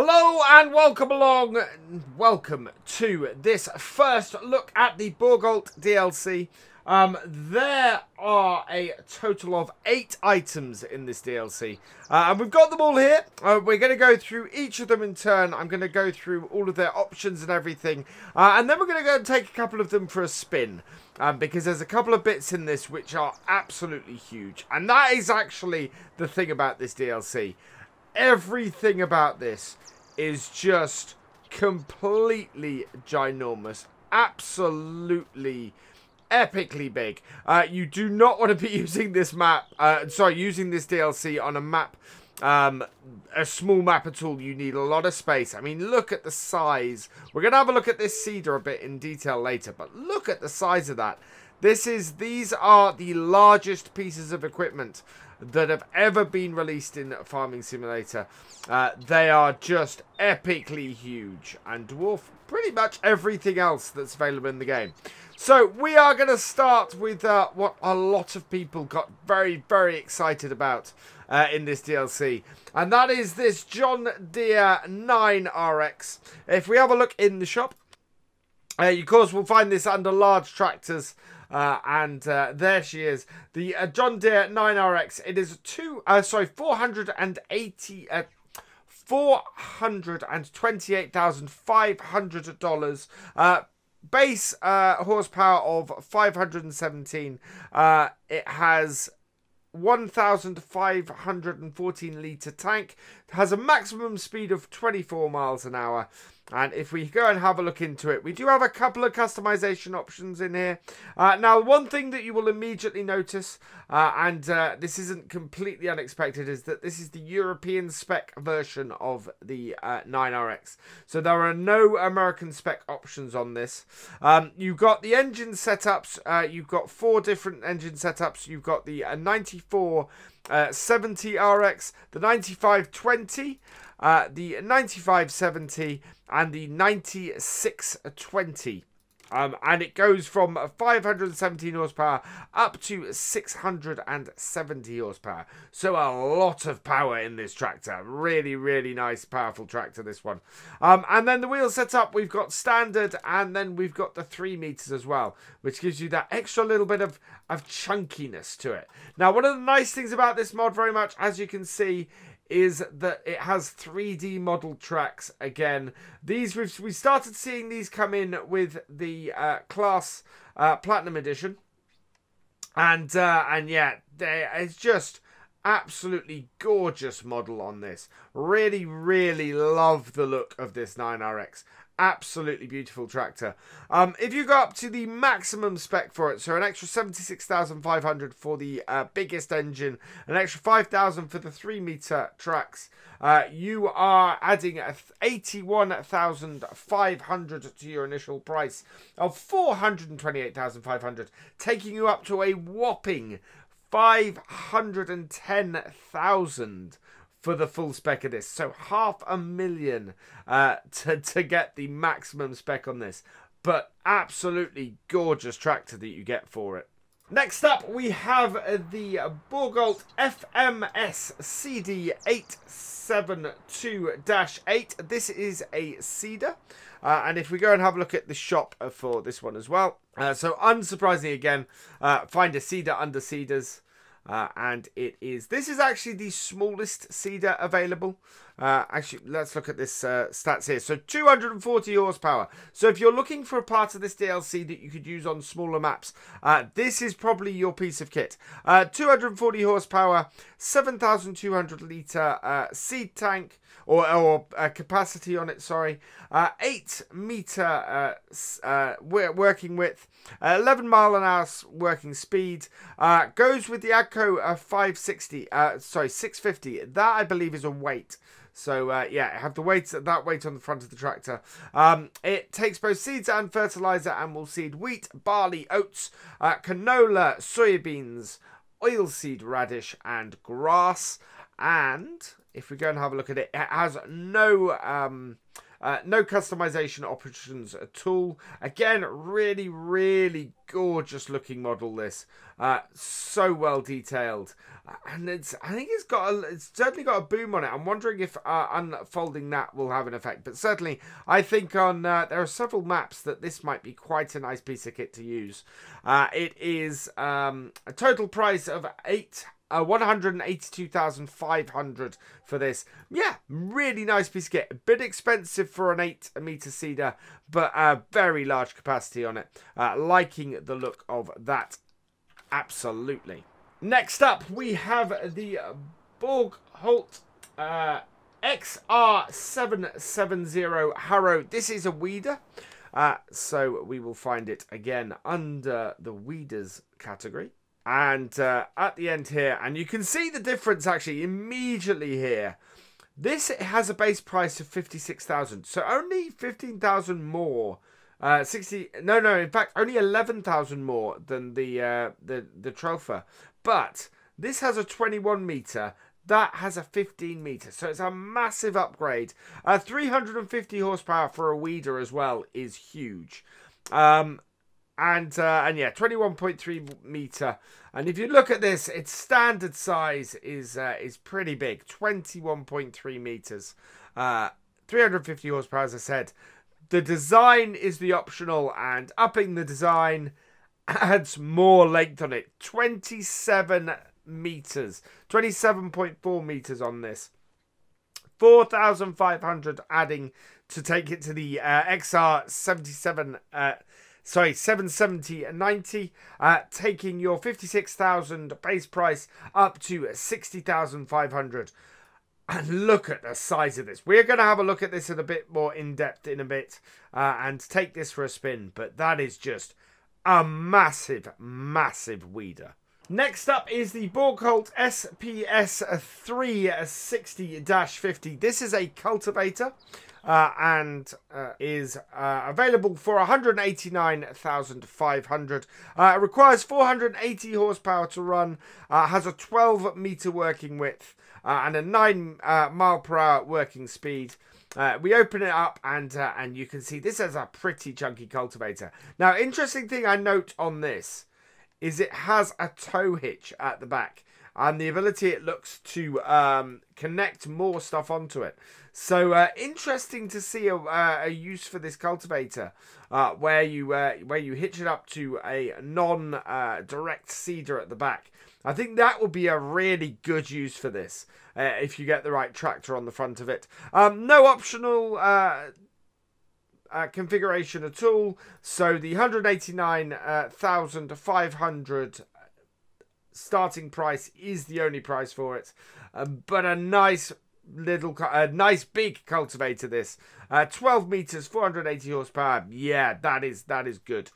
Hello and welcome along, welcome to this first look at the Bourgault DLC. There are a total of 8 items in this DLC, and we've got them all here. We're going to go through each of them in turn. I'm going to go through all of their options and everything, and then we're going to go and take a couple of them for a spin, because there's a couple of bits in this which are absolutely huge, and that is actually the thing about this DLC. Everything about this is just completely ginormous, absolutely epically big. You do not want to be using this map, using this DLC on a map, a small map at all. You need a lot of space. I mean, look at the size. We're going to have a look at this cedar a bit in detail later, but look at the size of that. These are the largest pieces of equipment that have ever been released in Farming Simulator. They are just epically huge and dwarf pretty much everything else that's available in the game. So we are going to start with what a lot of people got very, very excited about in this DLC, and that is this John Deere 9RX. If we have a look in the shop, of course we'll find this under large tractors. There she is, the John Deere 9RX. It is 428,500 base horsepower of 517. It has 1,514 litre tank, has a maximum speed of 24 miles an hour. And if we go and have a look into it, we do have a couple of customization options in here. Now, one thing that you will immediately notice, this isn't completely unexpected, is that this is the European spec version of the 9RX. So there are no American spec options on this. You've got the engine setups. You've got 4 different engine setups. You've got the 9470RX, the 9520, the 9570 and the 9620, and it goes from 517 horsepower up to 670 horsepower. So a lot of power in this tractor. Really, really nice, powerful tractor, this one. And then the wheel setup, we've got standard, and then we've got the 3 meters as well, which gives you that extra little bit of chunkiness to it. Now, one of the nice things about this mod, very much as you can see, is that it has 3D model tracks again. These we started seeing these come in with the Class Platinum Edition, and yeah, it's just absolutely gorgeous model on this. Really, really love the look of this 9RX. Absolutely beautiful tractor. If you go up to the maximum spec for it, so an extra 76,500 for the biggest engine, an extra 5,000 for the 3 meter tracks, you are adding 81,500 to your initial price of 428,500, taking you up to a whopping 510,000 for the full spec of this. So $500,000 to get the maximum spec on this, but absolutely gorgeous tractor that you get for it. Next up, we have the Bourgault FMS CD872-8. This is a cedar, and if we go and have a look at the shop for this one as well, so unsurprisingly again, find a cedar under cedars. And this is actually the smallest cedar available. Actually, let's look at this stats here. So 240 horsepower. So if you're looking for a part of this DLC that you could use on smaller maps, this is probably your piece of kit. 240 horsepower, 7,200 litre seed tank, or capacity on it, sorry. 8 metre working width, 11 mile an hour working speed. Goes with the AGCO 650. That, I believe, is a weight. So, yeah, have the weight, that weight on the front of the tractor. It takes both seeds and fertilizer and will seed wheat, barley, oats, canola, soybeans, oilseed radish, and grass. And if we go and have a look at it, it has no No customization options at all. Again, really, really gorgeous looking model this. So well detailed, and I think it's certainly got a boom on it. I'm wondering if unfolding that will have an effect, but certainly I think on there are several maps that this might be quite a nice piece of kit to use. It is a total price of $182,500 for this. Yeah, really nice piece of kit. A bit expensive for an 8 meter seeder, but a very large capacity on it. Liking the look of that. Absolutely. Next up, we have the Bourgault XR770 harrow. This is a weeder, so we will find it again under the weeders category. And at the end here, and you can see the difference actually immediately here. This has a base price of $56,000, so only $15,000 more. In fact, only 11,000 more than the Troffa. But this has a 21 meter. That has a 15 meter. So it's a massive upgrade. 350 horsepower for a weeder as well is huge. And yeah, 21.3 meter. And if you look at this, its standard size is pretty big, 21.3 meters. 350 horsepower, as I said. The design is the optional, and upping the design adds more length on it. 27 meters, 27.4 meters on this. 4,500 adding to take it to the XR77. 770 and 90, taking your 56,000 base price up to 60,500. And look at the size of this. We're going to have a look at this in a bit more in depth in a bit, and take this for a spin. But that is just a massive, massive weeder. Next up is the Bourgault SPS 360-50. This is a cultivator, and is available for $189,500. Requires 480 horsepower to run. Has a 12 meter working width. And a 9 mile per hour working speed. We open it up, and you can see this has a pretty chunky cultivator. Now, interesting thing I note on this is it has a tow hitch at the back, and the ability it looks to connect more stuff onto it. So interesting to see a use for this cultivator, where you hitch it up to a non-direct seeder at the back. I think that would be a really good use for this, if you get the right tractor on the front of it. No optional configuration at all. So the $189,500 starting price is the only price for it, but a nice little, nice big cultivator. This 12 meters, 480 horsepower. Yeah, that is good.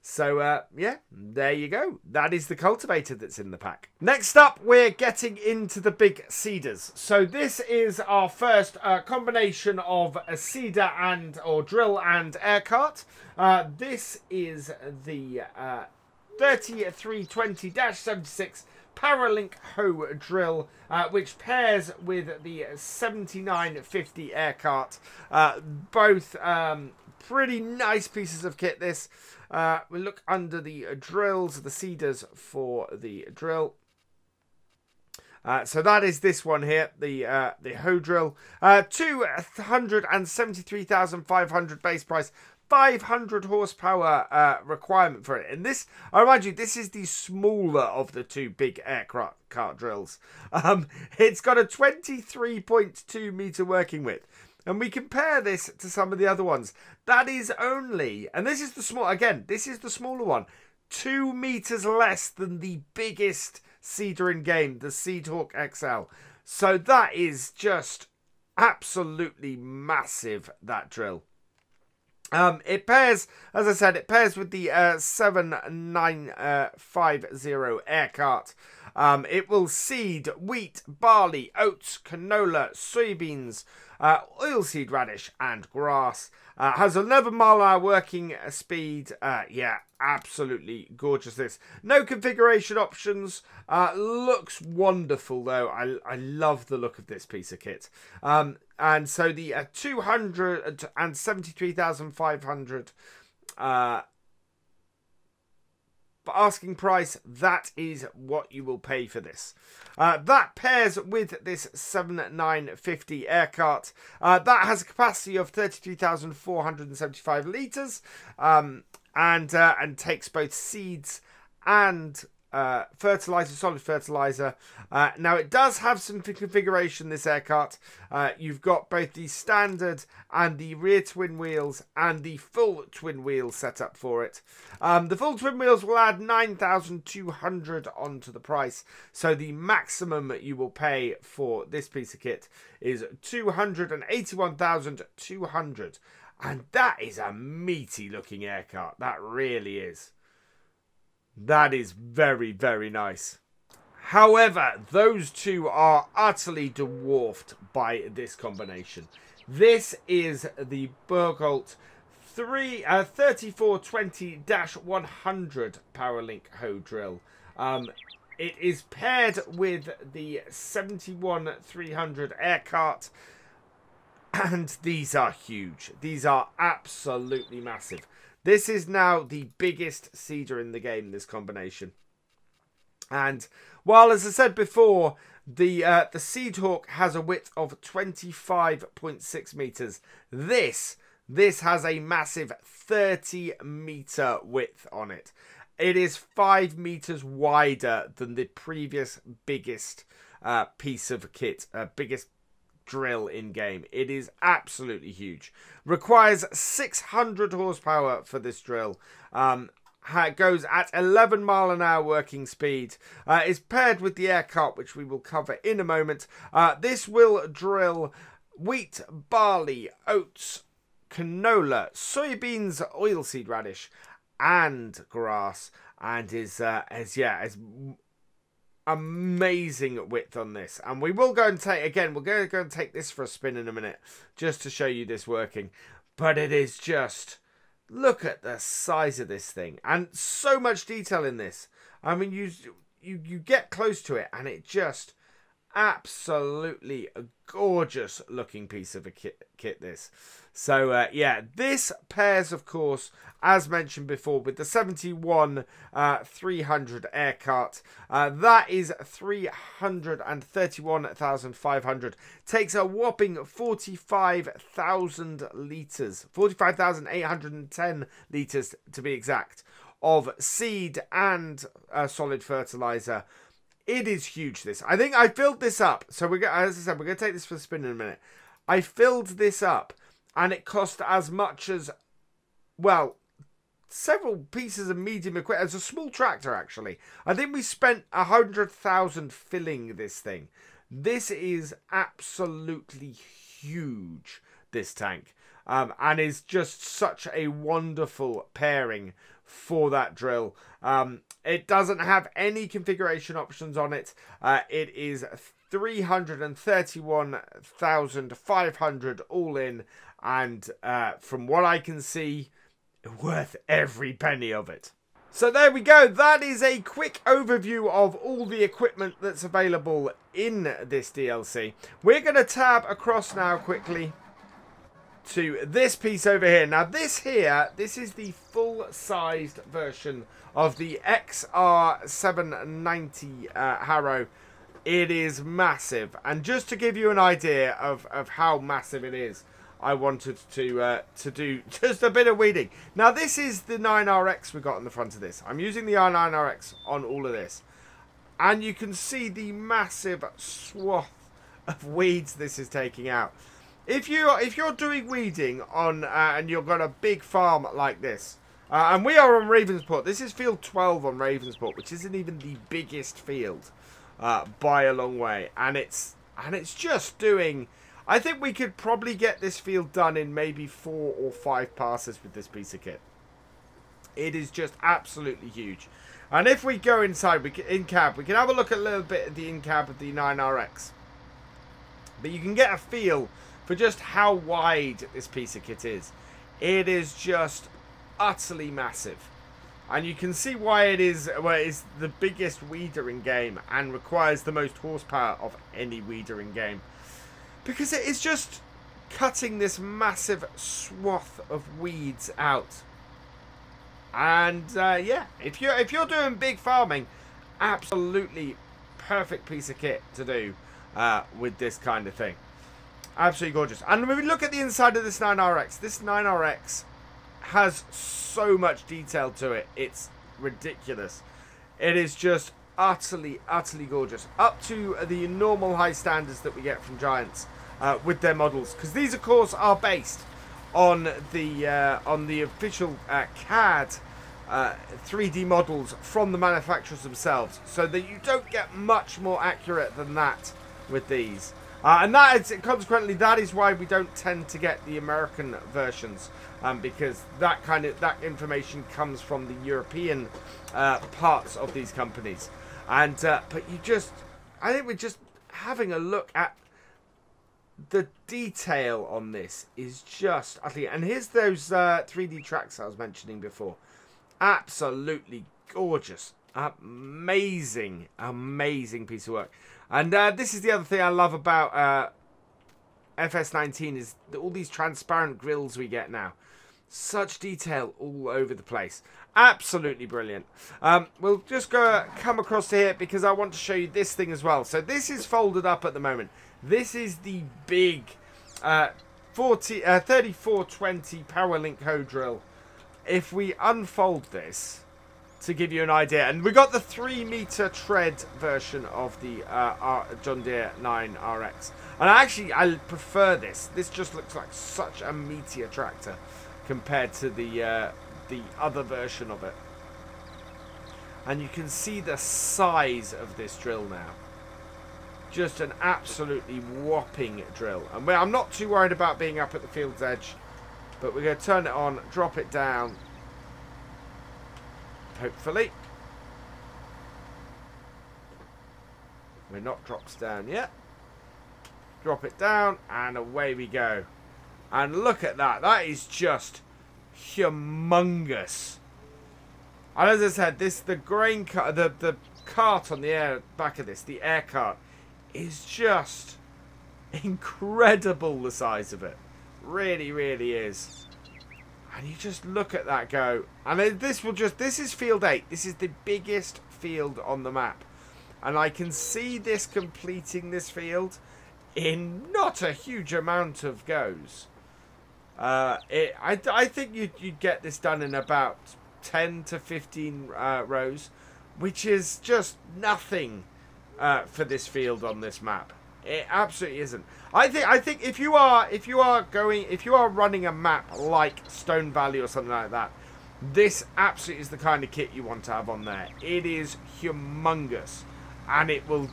So yeah, there you go. That is the cultivator that's in the pack. Next up, we're getting into the big seeders. So this is our first combination of a seeder and or drill and air cart. This is the 3320-76 Paralink hoe drill, which pairs with the 7950 air cart. Both pretty nice pieces of kit. This we look under the drills, the seeders for the drill. So that is this one here, the hoe drill. 273,500 base price. 500 horsepower requirement for it, and this, I remind you, this is the smaller of the two big aircraft cart drills. It's got a 23.2 meter working width, and we compare this to some of the other ones. That is only, and this is the small, again, this is the smaller one, 2 meters less than the biggest seeder in game, the Seedhawk XL. So that is just absolutely massive, that drill. It pairs, as I said, it pairs with the 7950 air cart, It will seed wheat, barley, oats, canola, soybeans, oilseed radish and grass. Has 11 mile an hour working speed. Yeah, absolutely gorgeous this. No configuration options. Looks wonderful though. I love the look of this piece of kit. And so the 273,500 asking price, that is what you will pay for this. That pairs with this 7950 air cart. That has a capacity of 32,475 litres, and takes both seeds and fertilizer, solid fertilizer. Now it does have some configuration, this air cart. You've got both the standard and the rear twin wheels and the full twin wheels set up for it. The full twin wheels will add 9,200 onto the price, so the maximum you will pay for this piece of kit is 281,200, and that is a meaty looking air cart. That really is. That is very, very nice. However, those two are utterly dwarfed by this combination. This is the Bourgault 3420-100 Powerlink hoe drill. It is paired with the 71300 air cart. And these are huge. These are absolutely massive. This is now the biggest seeder in the game, this combination. And while, as I said before, the Seedhawk has a width of 25.6 metres, this has a massive 30-metre width on it. It is 5 metres wider than the previous biggest piece of kit, biggest drill in game. It is absolutely huge. Requires 600 horsepower for this drill. It goes at 11 mile an hour working speed. Is paired with the air cart, which we will cover in a moment. This will drill wheat, barley, oats, canola, soybeans, oilseed radish, and grass, and is amazing width on this. And we will go and take, again, we're going to go and take this for a spin in a minute just to show you this working. But it is just, look at the size of this thing and so much detail in this. I mean, you get close to it and it just absolutely a gorgeous looking piece of a kit this. So yeah, this pairs, of course, as mentioned before, with the 71300 air cart. That is 331,500, takes a whopping 45,000 liters, 45,810 liters to be exact, of seed and solid fertilizer. It is huge, this. I think I filled this up. So we're gonna, as I said, we're going to take this for a spin in a minute. I filled this up and it cost as much as, well, several pieces of medium equipment. It's a small tractor, actually. I think we spent 100,000 filling this thing. This is absolutely huge, this tank. And is just such a wonderful pairing for that drill. It doesn't have any configuration options on it. It is 331,500 all in, and from what I can see, worth every penny of it. So there we go. That is a quick overview of all the equipment that's available in this DLC. We're going to tab across now quickly to this piece over here. Now this here, this is the full-sized version of the XR790 harrow. It is massive, and just to give you an idea of how massive it is, I wanted to do just a bit of weeding. Now this is the 9RX we got on the front of this. I'm using the 9RX on all of this, and you can see the massive swath of weeds this is taking out. If you're doing weeding on and you've got a big farm like this, and we are on Ravensport. This is field 12 on Ravensport, which isn't even the biggest field by a long way, and it's just doing. I think we could probably get this field done in maybe 4 or 5 passes with this piece of kit. It is just absolutely huge. And if we go inside, we can, in cab, we can have a look at a little bit of the in cab of the 9RX. But you can get a feel for just how wide this piece of kit is. It is just utterly massive. And you can see why it is, well, it's the biggest weeder in game and requires the most horsepower of any weeder in game. Because it is just cutting this massive swath of weeds out. And yeah, if you're doing big farming, absolutely perfect piece of kit to do with this kind of thing. Absolutely gorgeous. And when we look at the inside of this 9RX, this 9RX has so much detail to it, it's ridiculous. It is just utterly gorgeous, up to the normal high standards that we get from Giants with their models, because these of course are based on the official CAD 3D models from the manufacturers themselves, so that you don't get much more accurate than that with these. And that is, consequently, that is why we don't tend to get the American versions, because that information comes from the European parts of these companies. And but you just, I think we're just having a look at the detail on this is just utterly. And here's those 3D tracks I was mentioning before. Absolutely gorgeous, amazing piece of work. And this is the other thing I love about FS19 is all these transparent grills we get now. Such detail all over the place. Absolutely brilliant. We'll just go come across to here because I want to show you this thing as well. So this is folded up at the moment. This is the big 3420 Powerlink hoe drill. If we unfold this to give you an idea, and we got the 3 meter tread version of the John Deere 9RX, and I prefer this. This just looks like such a meatier tractor compared to the other version of it. And you can see the size of this drill now. Just an absolutely whopping drill. And I'm not too worried about being up at the field's edge, but we're going to turn it on, drop it down, hopefully. We're not dropped down yet. Drop it down, and away we go. And look at that. That is just humongous. And as I said, this the cart on the back of this, the air cart, is just incredible, the size of it. Really is. And you just look at that go. And then this is field 8. This is the biggest field on the map. And I can see this completing this field in not a huge amount of goes. I think you'd get this done in about 10 to 15 rows, which is just nothing for this field on this map. It absolutely isn't. I think if you are running a map like Stone Valley or something like that, this absolutely is the kind of kit you want to have on there. It is humongous, and it will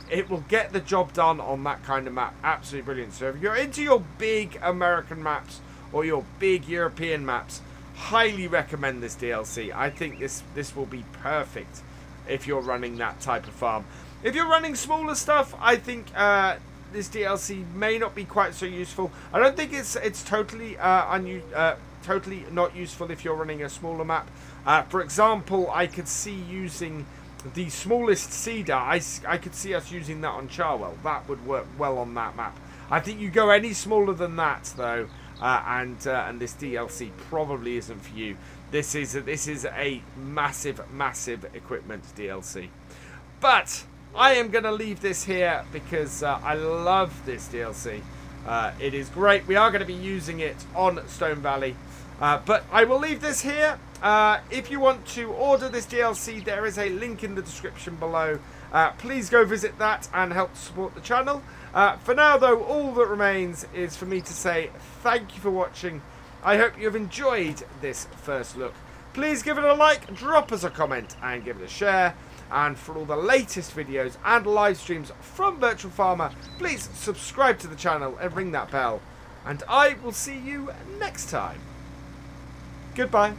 get the job done on that kind of map. Absolutely brilliant. So if you're into your big American maps or your big European maps, highly recommend this DLC. I think this will be perfect if you're running that type of farm. If you're running smaller stuff, I think this DLC may not be quite so useful. I don't think it's totally totally not useful if you're running a smaller map. For example, I could see using the smallest cedar. I could see us using that on Charwell. That would work well on that map. I think you go any smaller than that though, and this DLC probably isn't for you. This is a massive equipment DLC. But I am going to leave this here because I love this DLC. It is great. We are going to be using it on Stone Valley. But I will leave this here. If you want to order this DLC, there is a link in the description below. Please go visit that and help support the channel. For now, though, all that remains is for me to say thank you for watching. I hope you have enjoyed this first look. Please give it a like, drop us a comment, and give it a share. And for all the latest videos and live streams from Virtual Farmer, please subscribe to the channel and ring that bell. And I will see you next time. Goodbye.